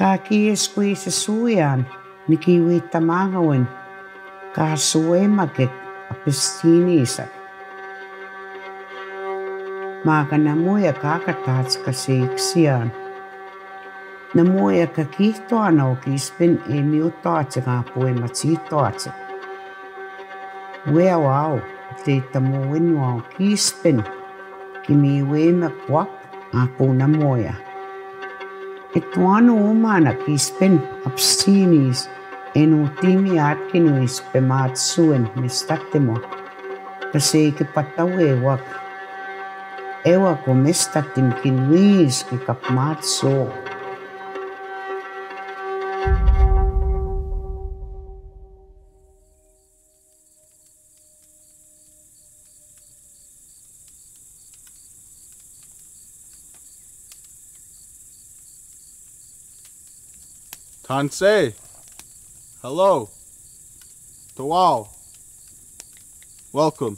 Kakieskuisa suyan, nikiwitamangawin, kasuemagit, apistinisak. Makanamuja kakatatska seiksian. Namuja kakihtoan aukispin emiutatsikaan puematsihtoatsi. Weauau, teitamuinu aukispin, kimiuimek wak apunamuja. Etuanu omana kispin abstinis, enutimi atkinuispemaat suen mistattimo, kaseikipataue wak. Ewa ko mistatimkin wiis kikapmaat soo. Tansei, hello, Tawau, welcome,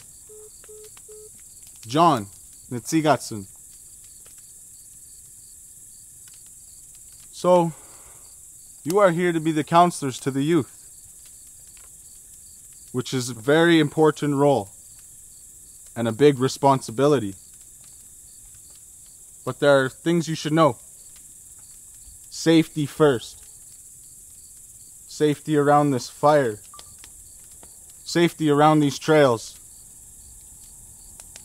John. Nitsigatsun. So, you are here to be the counselors to the youth, which is a very important role and a big responsibility. But there are things you should know. Safety first. Safety around this fire. Safety around these trails.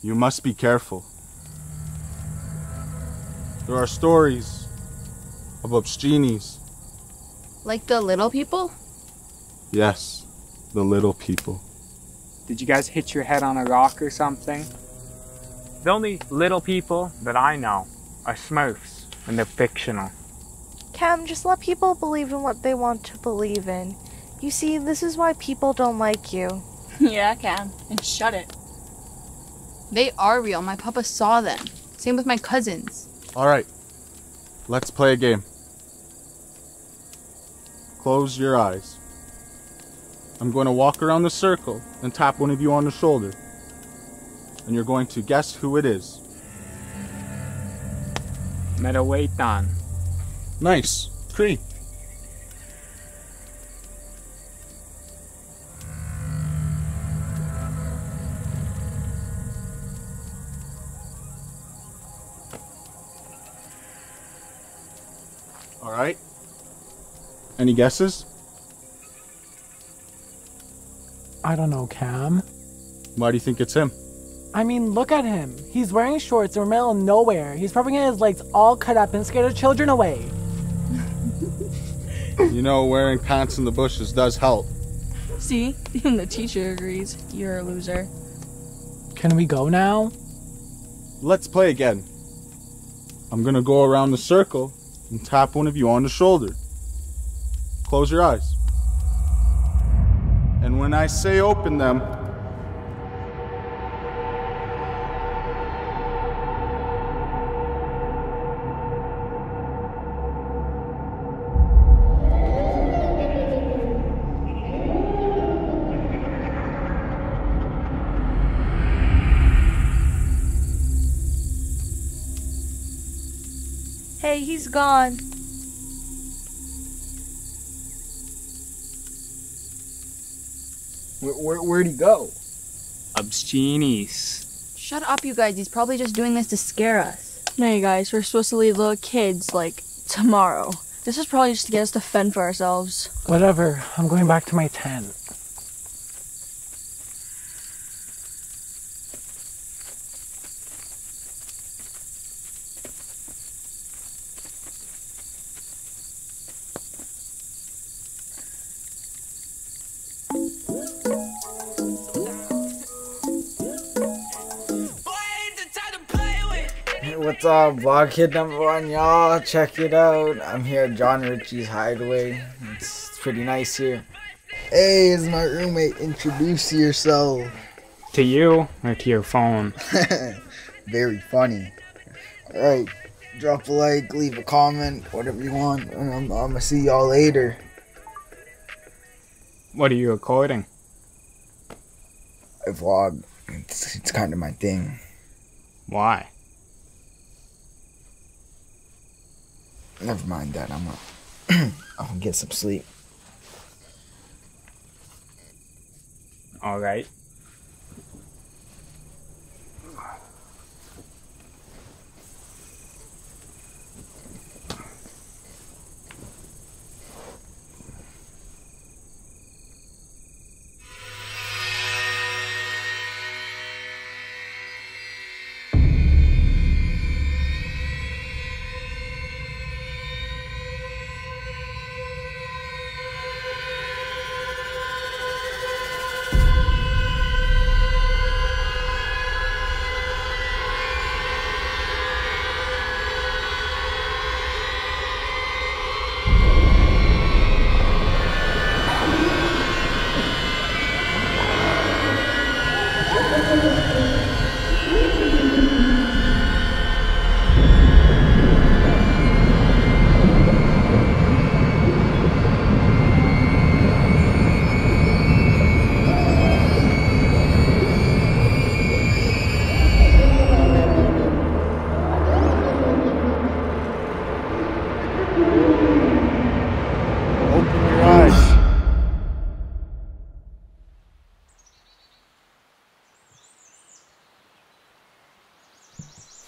You must be careful. There are stories of Obscheenies. Like the little people? Yes, the little people. Did you guys hit your head on a rock or something? The only little people that I know are Smurfs, and they're fictional. Cam, just let people believe in what they want to believe in. You see, this is why people don't like you. Yeah, Cam, and shut it. They are real. My papa saw them. Same with my cousins. All right. Let's play a game. Close your eyes. I'm going to walk around the circle and tap one of you on the shoulder. And you're going to guess who it is. Metawaitan. Nice. Cree. Alright. Any guesses? I don't know, Cam. Why do you think it's him? I mean, look at him. He's wearing shorts in the middle of nowhere. He's probably got his legs all cut up and scared of children away. You know, wearing pants in the bushes does help. See? Even the teacher agrees. You're a loser. Can we go now? Let's play again. I'm gonna go around the circle and tap one of you on the shoulder. Close your eyes. And when I say open them, hey, he's gone. Where'd he go? Obscheenies. Shut up, you guys. He's probably just doing this to scare us. No, you guys. We're supposed to leave little kids, like, tomorrow. This is probably just to get us to fend for ourselves. Whatever. I'm going back to my tent. What's up, vlog kid number one, y'all? Check it out. I'm here at John Ritchie's Hideaway. It's pretty nice here. Hey, it's my roommate. Introduce yourself. To you or to your phone? Very funny. Alright, drop a like, leave a comment, whatever you want. I'm gonna see y'all later. What are you recording? I vlog. It's kind of my thing. Why? Never mind that, I'm up. I'll get some sleep. All right.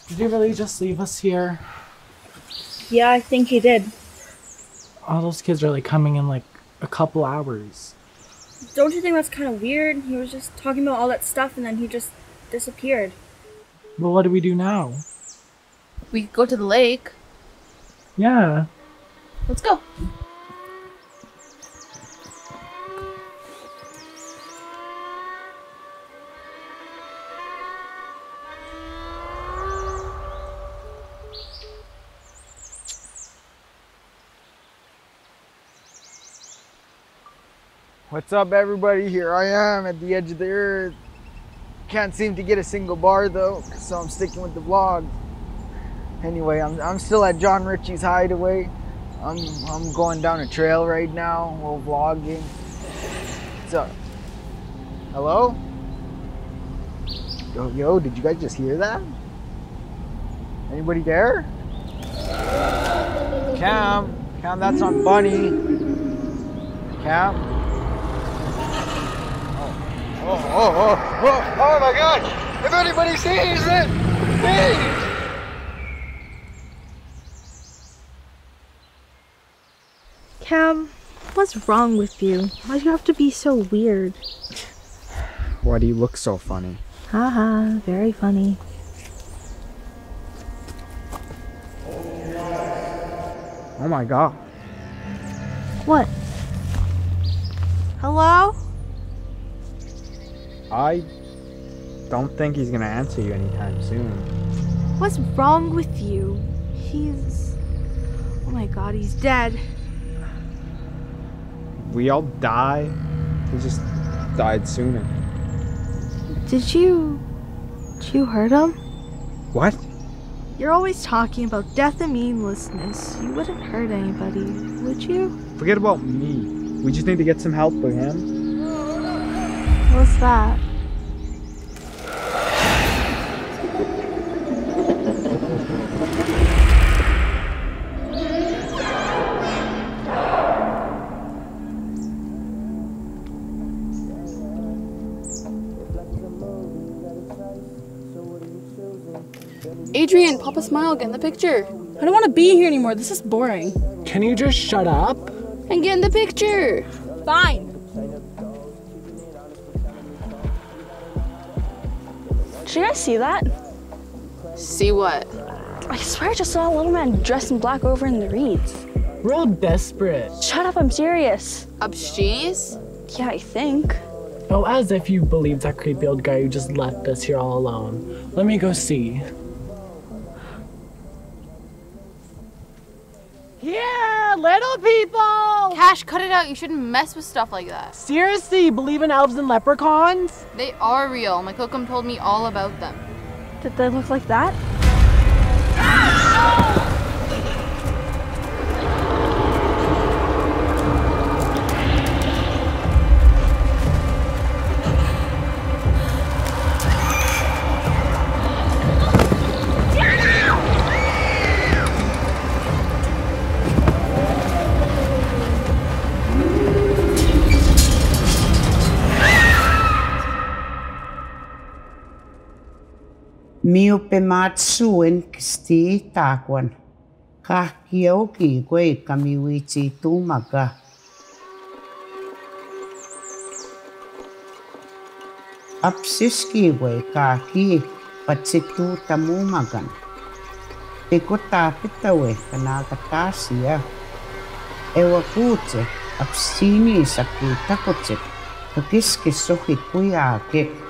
Did he really just leave us here? Yeah, I think he did. All those kids are like coming in like a couple hours. Don't you think that's kind of weird? He was just talking about all that stuff and then he just disappeared. Well, what do we do now? We could go to the lake. Yeah. Let's go. What's up, everybody? Here I am at the edge of the earth. Can't seem to get a single bar though, so I'm sticking with the vlog. Anyway, I'm still at John Ritchie's Hideaway. I'm going down a trail right now. We're vlogging. What's up? Hello? Yo, did you guys just hear that? Anybody there? Cam, that's not funny. Cam. Oh my God! If anybody sees it, please! Cam, what's wrong with you? Why do you have to be so weird? Why do you look so funny? Haha, very funny. Oh my God. What? Hello? I don't think he's gonna answer you anytime soon. What's wrong with you? Oh my God, he's dead. We all die. He just died sooner. Did you hurt him? What? You're always talking about death and meaninglessness. You wouldn't hurt anybody, would you? Forget about me. We just need to get some help for him. What's that? Adrian, pop a smile, get in the picture. I don't want to be here anymore, this is boring. Can you just shut up? And get in the picture! Fine! Did you guys see that? See what? I swear I just saw a little man dressed in black over in the reeds. We're all desperate. Shut up, I'm serious. Obscheenies? Yeah, I think. Oh, as if you believe that creepy old guy who just left us here all alone. Let me go see. Yeah, little people! Cash, cut it out. You shouldn't mess with stuff like that. Seriously, you believe in elves and leprechauns? They are real. My kokum told me all about them. Did they look like that? Ah! No! Miu pematsuen kisti takwan. Kahkioki kwe kamiwichi tumaka. Apsiski kwe kaki patsitu tamumagan. Tikutapitawe kanakatasia. Ewakutse apsini sakitakutsik. Kakiski sohikuyake.